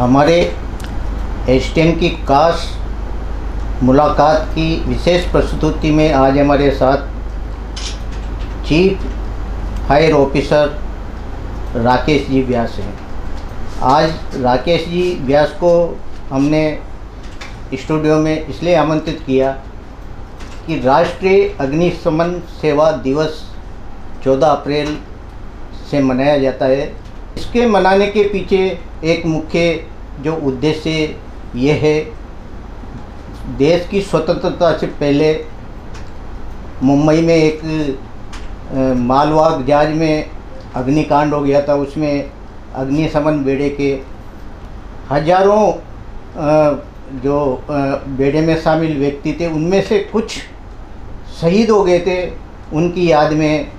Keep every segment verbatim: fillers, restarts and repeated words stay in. हमारे एसटीएन की खास मुलाकात की विशेष प्रस्तुति में आज हमारे साथ chief fire officer Rakesh ji Vyas हैं। आज राकेश जी व्यास को हमने स्टूडियो में इसलिए आमंत्रित किया कि राष्ट्रीय अग्निशमन सेवा दिवस चौदह अप्रैल से मनाया जाता है। इसके मनाने के पीछे एक मुख्य जो उद्देश्य ये है, देश की स्वतंत्रता से पहले मुंबई में एक मालवाहक जहाज में अग्निकांड हो गया था। उसमें अग्निशमन बेड़े के हजारों जो बेड़े में शामिल व्यक्ति थे, उनमें से कुछ शहीद हो गए थे। उनकी याद में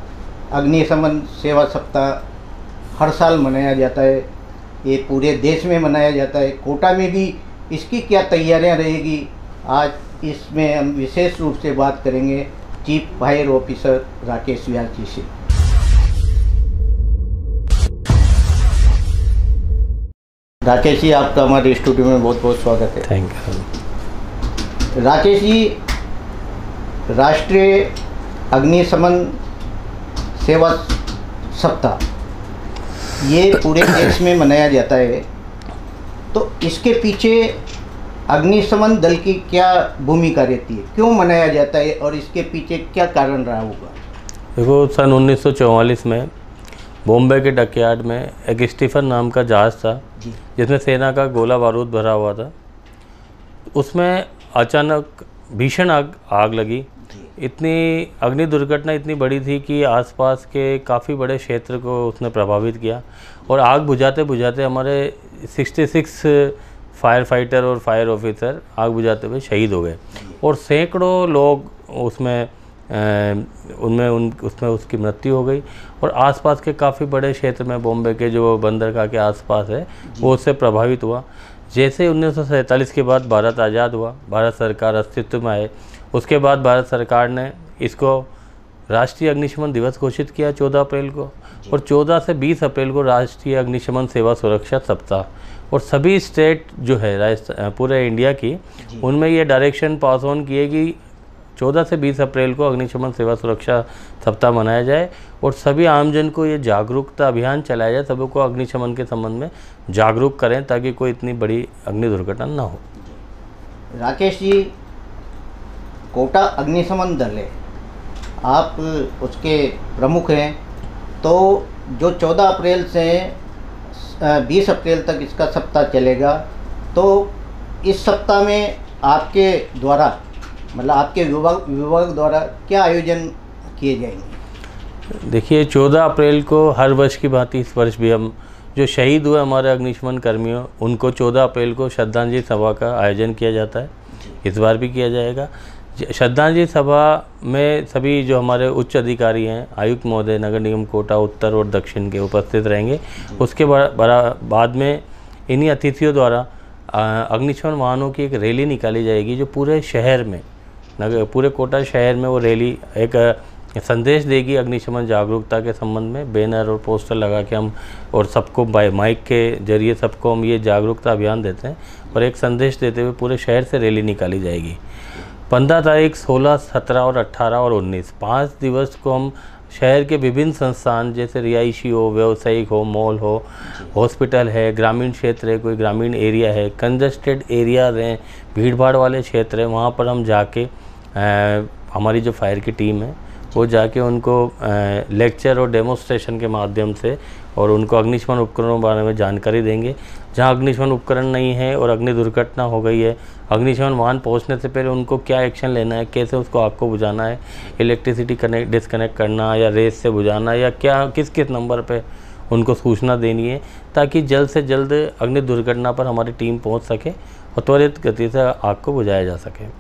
अग्निशमन सेवा सप्ताह हर साल मनाया जाता है, ये पूरे देश में मनाया जाता है। कोटा में भी इसकी क्या तैयारियां रहेगी, आज इसमें हम विशेष रूप से बात करेंगे chief fire officer Rakesh Vyas ji से। राकेश जी, आपका हमारे स्टूडियो में बहुत बहुत स्वागत है। Thank you. राकेश जी, राष्ट्रीय अग्निशमन सेवा सप्ताह ये पूरे देश में मनाया जाता है, तो इसके पीछे अग्निशमन दल की क्या भूमिका रहती है, क्यों मनाया जाता है और इसके पीछे क्या कारण रहा होगा? देखो, सन उन्नीस सौ चौवालीस में बॉम्बे के डकयार्ड में एगस्टिफर नाम का जहाज़ था, जिसमें सेना का गोला बारूद भरा हुआ था। उसमें अचानक भीषण आग आग लगी। इतनी अग्नि दुर्घटना इतनी बड़ी थी कि आसपास के काफ़ी बड़े क्षेत्र को उसने प्रभावित किया और आग बुझाते बुझाते हमारे छियासठ फायर फाइटर और फायर ऑफिसर आग बुझाते हुए शहीद हो गए और सैकड़ों लोग उसमें उनमें उन उसमें उसकी मृत्यु हो गई और आसपास के काफ़ी बड़े क्षेत्र में बॉम्बे के जो बंदरगाह के आसपास है वो उससे प्रभावित हुआ। जैसे उन्नीस सौ सैंतालीस के बाद भारत आज़ाद हुआ, भारत सरकार अस्तित्व में आए, उसके बाद भारत सरकार ने इसको राष्ट्रीय अग्निशमन दिवस घोषित किया चौदह अप्रैल को, और चौदह से बीस अप्रैल को राष्ट्रीय अग्निशमन सेवा सुरक्षा सप्ताह। और सभी स्टेट जो है राजस्थान पूरे इंडिया की, उनमें ये डायरेक्शन पास ऑन किए कि चौदह से बीस अप्रैल को अग्निशमन सेवा सुरक्षा सप्ताह मनाया जाए और सभी आमजन को ये जागरूकता अभियान चलाया जाए, सभी को अग्निशमन के संबंध में जागरूक करें ताकि कोई इतनी बड़ी अग्नि दुर्घटना ना हो। राकेश जी, कोटा अग्निशमन दल है, आप उसके प्रमुख हैं, तो जो चौदह अप्रैल से बीस अप्रैल तक इसका सप्ताह चलेगा, तो इस सप्ताह में आपके द्वारा मतलब आपके विभाग विभाग द्वारा क्या आयोजन किए जाएंगे? देखिए, चौदह अप्रैल को हर वर्ष की भांति इस वर्ष भी हम जो शहीद हुए हमारे अग्निशमन कर्मियों, उनको चौदह अप्रैल को श्रद्धांजलि सभा का आयोजन किया जाता है। इस बार भी किया जाएगा। श्रद्धांजलि सभा में सभी जो हमारे उच्च अधिकारी हैं, आयुक्त महोदय, नगर निगम कोटा उत्तर और दक्षिण के उपस्थित रहेंगे। उसके बाद में इन्हीं अतिथियों द्वारा अग्निशमन वाहनों की एक रैली निकाली जाएगी, जो पूरे शहर में नगर पूरे कोटा शहर में वो रैली एक संदेश देगी अग्निशमन जागरूकता के संबंध में। बैनर और पोस्टर लगा के हम और सबको बाय माइक के जरिए सबको हम ये जागरूकता अभियान देते हैं और एक संदेश देते हुए पूरे शहर से रैली निकाली जाएगी। पंद्रह तारीख, सोलह, सत्रह और अट्ठारह और उन्नीस पाँच दिवस को हम शहर के विभिन्न संस्थान जैसे रिहायशी हो, व्यावसायिक हो, मॉल हो, हॉस्पिटल है, ग्रामीण क्षेत्र है, कोई ग्रामीण एरिया है, कंजस्टेड एरियाज हैं, भीड़भाड़ वाले क्षेत्र हैं, वहाँ पर हम जाके आ, हमारी जो फायर की टीम है वो जाके उनको आ, लेक्चर और डेमोस्ट्रेशन के माध्यम से और उनको अग्निशमन उपकरणों के बारे में जानकारी देंगे। जहाँ अग्निशमन उपकरण नहीं है और अग्नि दुर्घटना हो गई है, अग्निशमन वाहन पहुंचने से पहले उनको क्या एक्शन लेना है, कैसे उसको आग को बुझाना है, इलेक्ट्रिसिटी कनेक्ट डिसकनेक्ट करना या रेस से बुझाना या क्या किस किस नंबर पे उनको सूचना देनी है, ताकि जल्द से जल्द अग्नि दुर्घटना पर हमारी टीम पहुँच सके और त्वरित गति से आग को बुझाया जा सके।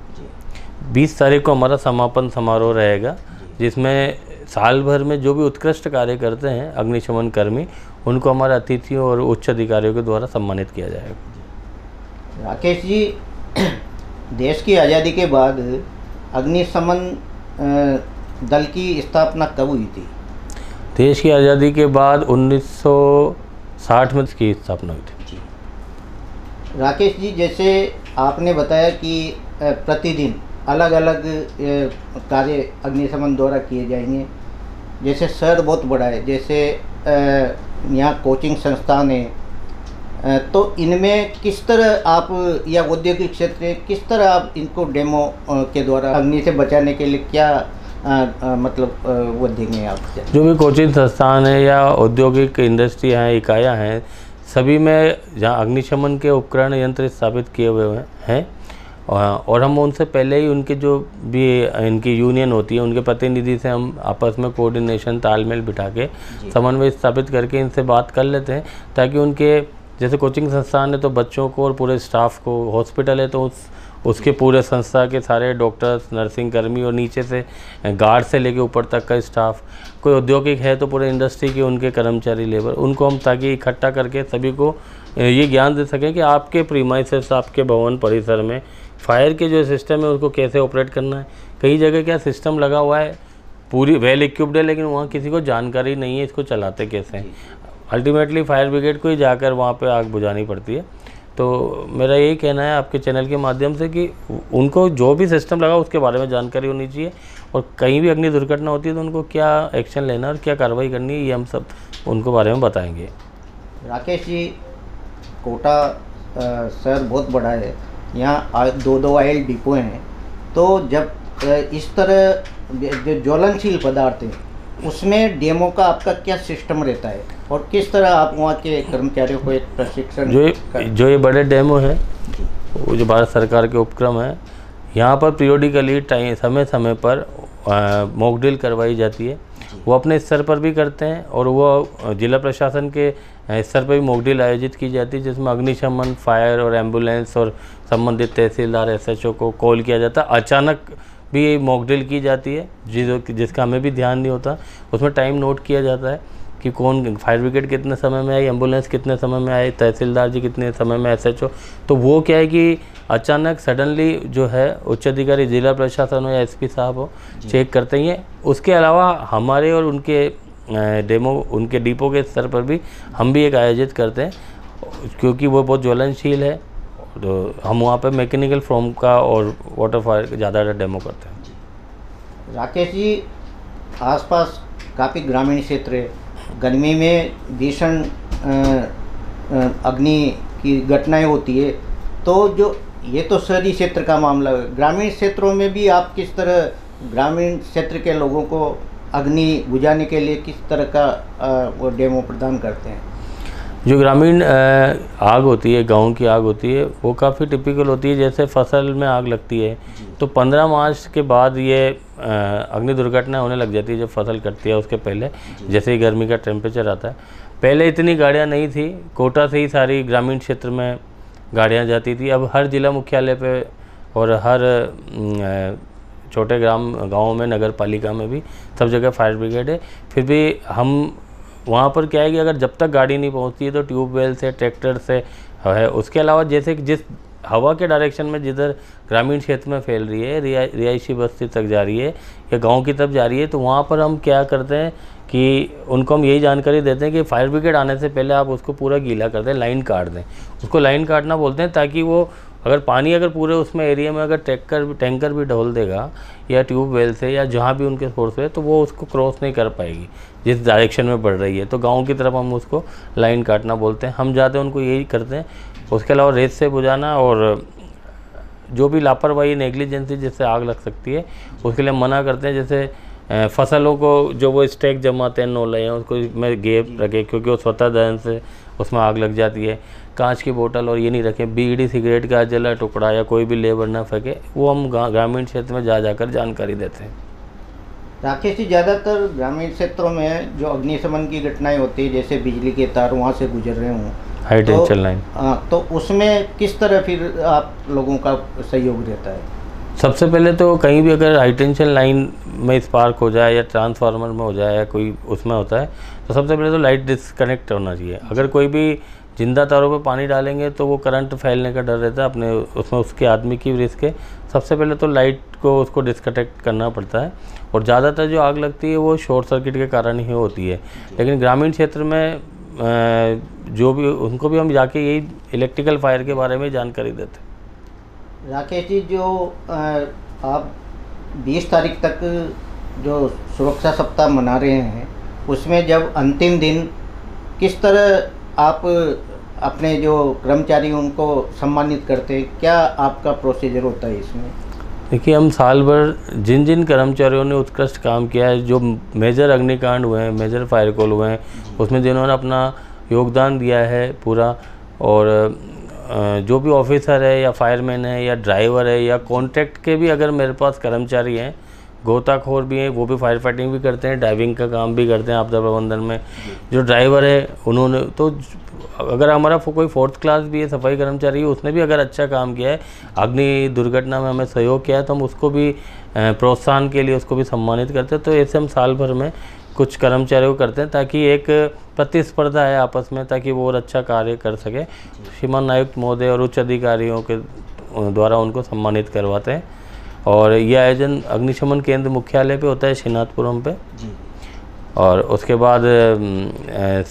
बीस तारीख को हमारा समापन समारोह रहेगा, जिसमें साल भर में जो भी उत्कृष्ट कार्य करते हैं अग्निशमन कर्मी, उनको हमारे अतिथियों और उच्च अधिकारियों के द्वारा सम्मानित किया जाएगा। राकेश जी, देश की आज़ादी के बाद अग्निशमन दल की स्थापना कब हुई थी? देश की आज़ादी के बाद उन्नीस सौ साठ में इसकी स्थापना हुई थी। राकेश जी, जैसे आपने बताया कि प्रतिदिन अलग अलग कार्य अग्निशमन द्वारा किए जाएंगे, जैसे शहर बहुत बड़ा है, जैसे यहाँ कोचिंग संस्थान है, तो इनमें किस तरह आप या औद्योगिक क्षेत्र है, किस तरह आप इनको डेमो के द्वारा अग्नि से बचाने के लिए क्या आ, आ, मतलब वो देंगे आप? जो भी कोचिंग संस्थान है या औद्योगिक इंडस्ट्री हैं, इकाइयाँ हैं, सभी में जहाँ अग्निशमन के उपकरण यंत्र स्थापित किए हुए हैं और हम उनसे पहले ही उनके जो भी इनकी यूनियन होती है उनके प्रतिनिधि से हम आपस में कोऑर्डिनेशन तालमेल बिठा के समन्वय स्थापित करके इनसे बात कर लेते हैं, ताकि उनके जैसे कोचिंग संस्थान है तो बच्चों को और पूरे स्टाफ को, हॉस्पिटल है तो उस उसके पूरे संस्था के सारे डॉक्टर्स, नर्सिंग कर्मी और नीचे से गार्ड से लेके ऊपर तक का स्टाफ, कोई औद्योगिक है तो पूरे इंडस्ट्री के उनके कर्मचारी, लेबर, उनको हम ताकि इकट्ठा करके सभी को ये ज्ञान दे सकें कि आपके प्रीमाइसेस, आपके भवन परिसर में फायर के जो सिस्टम है उसको कैसे ऑपरेट करना है। कई जगह क्या सिस्टम लगा हुआ है, पूरी वेल इक्विप्ड है, लेकिन वहाँ किसी को जानकारी नहीं है इसको चलाते कैसे हैं। अल्टीमेटली फायर ब्रिगेड को ही जाकर वहाँ पे आग बुझानी पड़ती है। तो मेरा यही कहना है आपके चैनल के माध्यम से कि उनको जो भी सिस्टम लगा उसके बारे में जानकारी होनी चाहिए और कहीं भी अग्नि दुर्घटना होती है तो उनको क्या एक्शन लेना और क्या कार्रवाई करनी है, ये हम सब उनको बारे में बताएंगे। राकेश जी, कोटा शहर बहुत बड़ा है, यहाँ दो दो ऑयल डिपो हैं, तो जब इस तरह जो ज्वलनशील पदार्थ हैं उसमें डेमो का आपका क्या सिस्टम रहता है और किस तरह आप वहाँ के कर्मचारियों को एक प्रशिक्षण? जो जो ये बड़े डेमो है वो जो भारत सरकार के उपक्रम है, यहाँ पर पीरियडिकली टाइम समय समय पर मॉक ड्रिल करवाई जाती है, वो अपने स्तर पर भी करते हैं और वो जिला प्रशासन के स्तर पर भी मॉक ड्रिल आयोजित की जाती है, जिसमें अग्निशमन, फायर और एम्बुलेंस और संबंधित तहसीलदार, एसएचओ को कॉल किया जाता है। अचानक भी मॉक ड्रिल की जाती है जिस जिसका हमें भी ध्यान नहीं होता, उसमें टाइम नोट किया जाता है कि कौन फायर ब्रिगेड कितने समय में आई, एम्बुलेंस कितने समय में आई, तहसीलदार जी कितने समय में, एसएचओ। तो वो क्या है कि अचानक सडनली जो है उच्च अधिकारी, जिला प्रशासन हो या एसपी साहब हो, चेक करते ही हैं। उसके अलावा हमारे और उनके डेमो, उनके डिपो के स्तर पर भी हम भी एक आयोजित करते हैं, क्योंकि वो बहुत ज्वलनशील है तो हम वहाँ पे मैकेनिकल फॉर्म का और वाटर फायर का ज़्यादा डेमो करते हैं। राकेश जी, आसपास काफ़ी ग्रामीण क्षेत्र है, गर्मी में भीषण अग्नि की घटनाएं होती है, तो जो ये तो शहरी क्षेत्र का मामला है, ग्रामीण क्षेत्रों में भी आप किस तरह ग्रामीण क्षेत्र के लोगों को अग्नि बुझाने के लिए किस तरह का आ, वो डेमो प्रदान करते हैं? जो ग्रामीण आग होती है, गांव की आग होती है, वो काफ़ी टिपिकल होती है। जैसे फसल में आग लगती है तो पंद्रह मार्च के बाद ये अग्नि दुर्घटना होने लग जाती है, जब फसल कटती है उसके पहले, जैसे ही गर्मी का टेम्परेचर आता है। पहले इतनी गाड़ियां नहीं थी, कोटा से ही सारी ग्रामीण क्षेत्र में गाड़ियां जाती थी। अब हर जिला मुख्यालय पे और हर छोटे ग्राम गाँव में, नगर पालिका में भी सब जगह फायर ब्रिगेड है। फिर भी हम वहाँ पर क्या है कि अगर जब तक गाड़ी नहीं पहुँचती है तो ट्यूबवेल से, ट्रैक्टर से है। उसके अलावा जैसे कि जिस हवा के डायरेक्शन में जिधर ग्रामीण क्षेत्र में फैल रही है, रिया रिहायशी बस्ती तक जा रही है या गांव की तरफ जा रही है, तो वहाँ पर हम क्या करते हैं कि उनको हम यही जानकारी देते हैं कि फायर ब्रिगेड आने से पहले आप उसको पूरा गीला कर दें, लाइन काट दें। उसको लाइन काटना बोलते हैं, ताकि वो अगर पानी अगर पूरे उसमें एरिया में अगर टैंकर टैंकर भी ढोल देगा या ट्यूबवेल से या जहाँ भी उनके सोर्स है, तो वो उसको क्रॉस नहीं कर पाएगी जिस डायरेक्शन में बढ़ रही है। तो गांव की तरफ हम उसको लाइन काटना बोलते हैं, हम जाते हैं उनको यही करते हैं। उसके अलावा रेत से बुझाना और जो भी लापरवाही, नेग्लिजेंसी जिससे आग लग सकती है, उसके लिए मना करते हैं। जैसे फसलों को जो वो स्टैक जमाते हैं, नोले हैं, उसको में गेप रखें, क्योंकि वो स्वतः दहन से उसमें आग लग जाती है। कांच की बोतल और ये नहीं रखें, बीड़ी, सिगरेट का जला टुकड़ा या कोई भी लेबर ना फेंके। वो हम ग्रामीण क्षेत्र में जा जाकर जानकारी देते हैं। राकेश जी, ज़्यादातर ग्रामीण क्षेत्रों में जो अग्निशमन की घटनाएं होती है, जैसे बिजली के तार वहाँ से गुजर रहे हों, हाई टेंशन लाइन, हाँ, तो उसमें किस तरह फिर आप लोगों का सहयोग रहता है? सबसे पहले तो कहीं भी अगर हाई टेंशन लाइन में स्पार्क हो जाए या ट्रांसफार्मर में हो जाए या कोई उसमें होता है, तो सबसे पहले तो लाइट डिस्कनेक्ट होना चाहिए। अगर कोई भी जिंदा तारों पर पानी डालेंगे तो वो करंट फैलने का डर रहता है, अपने उसमें उसके आदमी की रिस्क है। सबसे पहले तो लाइट को उसको डिस्कनेक्ट करना पड़ता है। और ज़्यादातर जो आग लगती है वो शॉर्ट सर्किट के कारण ही होती है, लेकिन ग्रामीण क्षेत्र में जो भी उनको भी हम जाके यही इलेक्ट्रिकल फायर के बारे में जानकारी देते। राकेश जी, जो आप बीस तारीख तक जो सुरक्षा सप्ताह मना रहे हैं, उसमें जब अंतिम दिन किस तरह आप अपने जो कर्मचारी उनको सम्मानित करते हैं, क्या आपका प्रोसीजर होता है इसमें? देखिए, हम साल भर जिन जिन कर्मचारियों ने उत्कृष्ट काम किया है, जो मेजर अग्निकांड हुए हैं, मेजर फायर कॉल हुए हैं, उसमें जिन्होंने अपना योगदान दिया है पूरा, और जो भी ऑफिसर है या फायरमैन है या ड्राइवर है या कॉन्ट्रैक्ट के भी अगर मेरे पास कर्मचारी हैं, गोताखोर भी हैं, वो भी फायर फाइटिंग भी करते हैं, डाइविंग का काम भी करते हैं आपदा प्रबंधन में, जो ड्राइवर है उन्होंने, तो अगर हमारा कोई फोर्थ क्लास भी है सफाई कर्मचारी है, उसने भी अगर अच्छा काम किया है, अग्नि दुर्घटना में हमें सहयोग किया है, तो हम उसको भी प्रोत्साहन के लिए उसको भी सम्मानित करते हैं। तो ऐसे हम साल भर में कुछ कर्मचारियों को करते हैं ताकि एक प्रतिस्पर्धा है आपस में, ताकि वो और अच्छा कार्य कर सके। श्रीमान आयुक्त महोदय और उच्च अधिकारियों के द्वारा उनको सम्मानित करवाते हैं। और यह आयोजन अग्निशमन केंद्र मुख्यालय पे होता है श्रीनाथपुरम पे जी। और उसके बाद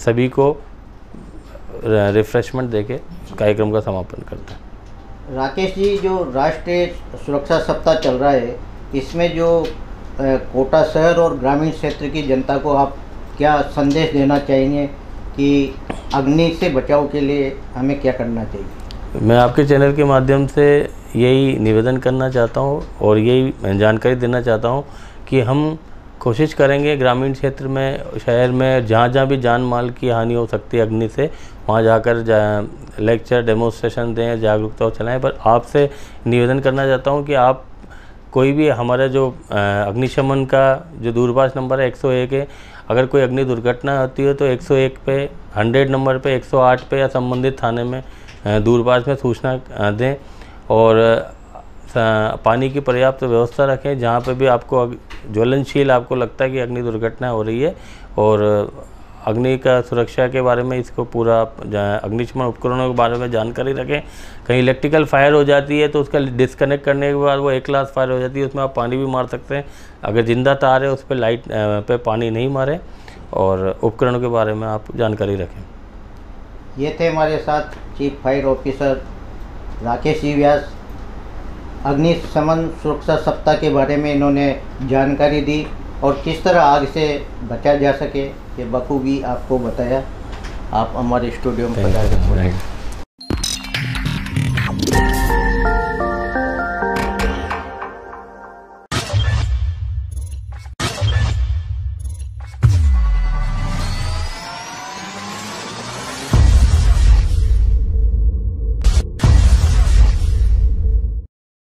सभी को रिफ्रेशमेंट देके कार्यक्रम का समापन करते हैं। राकेश जी, जो राष्ट्रीय सुरक्षा सप्ताह चल रहा है, इसमें जो कोटा शहर और ग्रामीण क्षेत्र की जनता को आप क्या संदेश देना चाहेंगे कि अग्नि से बचाव के लिए हमें क्या करना चाहिए? मैं आपके चैनल के माध्यम से यही निवेदन करना चाहता हूँ और यही जानकारी देना चाहता हूँ कि हम कोशिश करेंगे ग्रामीण क्षेत्र में, शहर में, जहाँ जहाँ भी जान माल की हानि हो सकती है अग्नि से, वहाँ जाकर जा, लेक्चर डेमोस्ट्रेशन दें, जागरूकता चलाएं। पर आपसे निवेदन करना चाहता हूँ कि आप कोई भी हमारा जो अग्निशमन का जो दूरभाष नंबर है एक सौ एक है, अगर कोई अग्नि दुर्घटना होती है तो एक सौ एक पे, सौ नंबर पे, एक सौ आठ पे या संबंधित थाने में दूरभाष में सूचना दें। और पानी की पर्याप्त व्यवस्था रखें जहाँ पे भी आपको ज्वलनशील आपको लगता है कि अग्नि दुर्घटना हो रही है। और अग्नि का सुरक्षा के बारे में इसको पूरा अग्निशमन उपकरणों के बारे में जानकारी रखें। कहीं इलेक्ट्रिकल फायर हो जाती है तो उसका डिस्कनेक्ट करने के बाद वो एक क्लास फायर हो जाती है, उसमें आप पानी भी मार सकते हैं। अगर जिंदा तार है उस पर लाइट पे पानी नहीं मारें और उपकरणों के बारे में आप जानकारी रखें। ये थे हमारे साथ chief fire officer Rakesh ji Vyas. अग्निशमन सुरक्षा सप्ताह के बारे में इन्होंने जानकारी दी और किस तरह आग से बचा जा सके ये बखूबी आपको बताया। आप हमारे स्टूडियो में पधार सकते हैं।